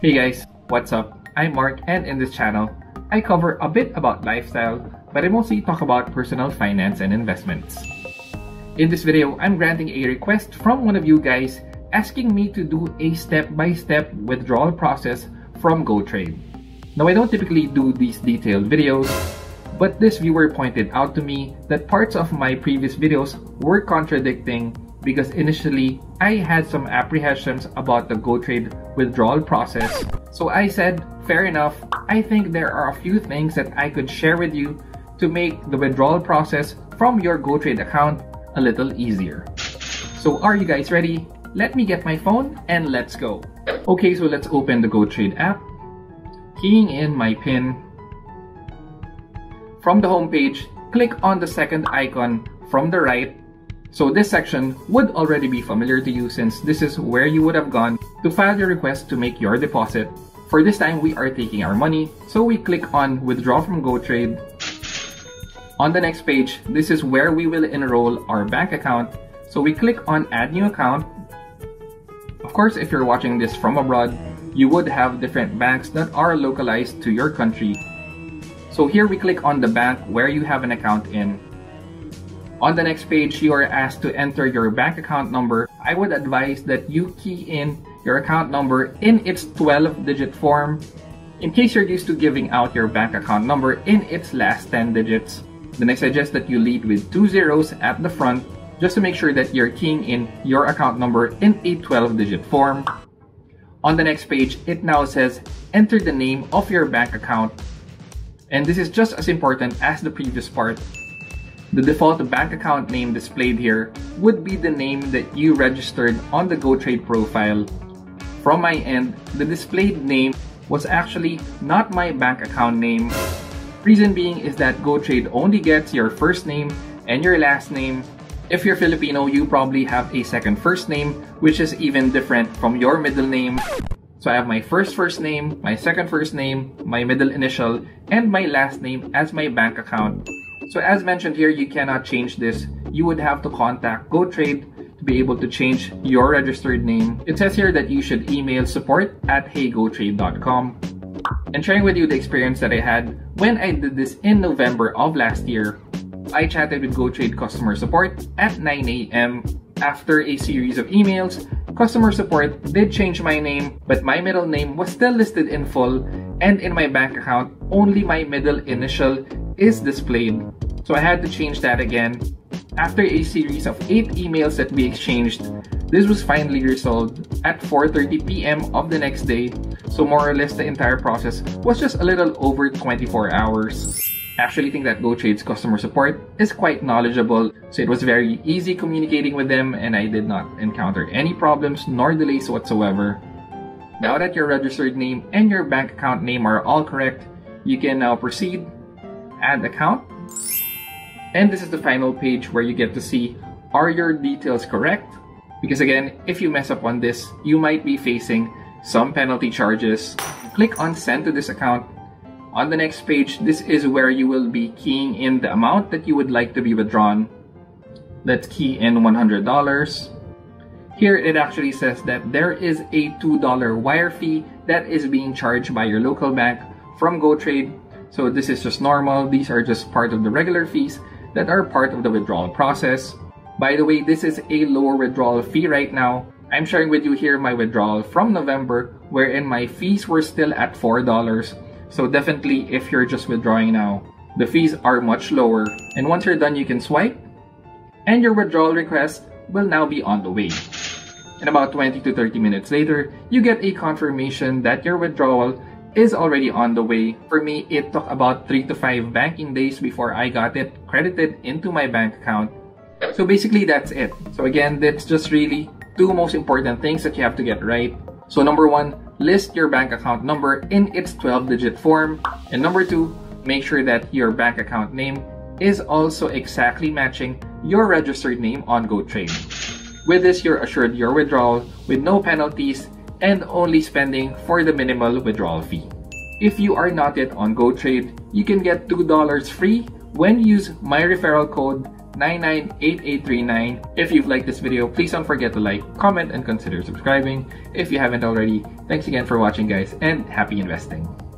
Hey guys, what's up? I'm Mark, and in this channel, I cover a bit about lifestyle, but I mostly talk about personal finance and investments. In this video, I'm granting a request from one of you guys asking me to do a step-by-step withdrawal process from GoTrade. Now, I don't typically do these detailed videos, but this viewer pointed out to me that parts of my previous videos were contradicting because initially I had some apprehensions about the GoTrade withdrawal process. So I said, fair enough, I think there are a few things that I could share with you to make the withdrawal process from your GoTrade account a little easier. So are you guys ready? Let me get my phone and let's go. Okay, so let's open the GoTrade app, keying in my PIN. From the homepage, click on the second icon from the right. So this section would already be familiar to you since this is where you would have gone to file your request to make your deposit. For this time, we are taking our money, so we click on Withdraw from GoTrade. On the next page, this is where we will enroll our bank account, so we click on Add New Account. Of course, if you're watching this from abroad, you would have different banks that are localized to your country. So here we click on the bank where you have an account in. On the next page, you are asked to enter your bank account number. I would advise that you key in your account number in its 12-digit form in case you're used to giving out your bank account number in its last 10 digits. Then I suggest that you lead with 2 zeros at the front just to make sure that you're keying in your account number in a 12-digit form. On the next page, it now says enter the name of your bank account. And this is just as important as the previous part. The default bank account name displayed here would be the name that you registered on the GoTrade profile. From my end, the displayed name was actually not my bank account name. Reason being is that GoTrade only gets your first name and your last name. If you're Filipino, you probably have a second first name, which is even different from your middle name. So I have my first name, my second first name, my middle initial, and my last name as my bank account. So as mentioned here, you cannot change this. You would have to contact GoTrade to be able to change your registered name. It says here that you should email support@heygotrade.com. And sharing with you the experience that I had when I did this in November of last year, I chatted with GoTrade customer support at 9 a.m. After a series of emails, customer support did change my name, but my middle name was still listed in full, and in my bank account, only my middle initial is displayed. So I had to change that again. After a series of 8 emails that we exchanged, this was finally resolved at 4:30 p.m. of the next day. So more or less the entire process was just a little over 24 hours. I actually think that GoTrade's customer support is quite knowledgeable, so it was very easy communicating with them, and I did not encounter any problems nor delays whatsoever. Now that your registered name and your bank account name are all correct, you can now proceed, add account, and this is the final page where you get to see, are your details correct? Because again, if you mess up on this, you might be facing some penalty charges. Click on send to this account. On the next page, this is where you will be keying in the amount that you would like to be withdrawn. Let's key in $100. Here, it actually says that there is a $2 wire fee that is being charged by your local bank from GoTrade. So this is just normal. These are just part of the regular fees that are part of the withdrawal process. By the way, this is a lower withdrawal fee right now. I'm sharing with you here my withdrawal from November, wherein my fees were still at $4. So definitely, if you're just withdrawing now, the fees are much lower. And once you're done, you can swipe, and your withdrawal request will now be on the way. And about 20 to 30 minutes later, you get a confirmation that your withdrawal is already on the way. For me, it took about 3 to 5 banking days before I got it credited into my bank account. So basically, that's it. So again, that's just really 2 most important things that you have to get right. So number 1, list your bank account number in its 12-digit form. And number 2, make sure that your bank account name is also exactly matching your registered name on GoTrade. With this, you're assured your withdrawal with no penalties and only spending for the minimal withdrawal fee. If you are not yet on GoTrade, you can get $2 free when you use my referral code 998839. If you've liked this video, please don't forget to like, comment, and consider subscribing if you haven't already. Thanks again for watching, guys, and happy investing.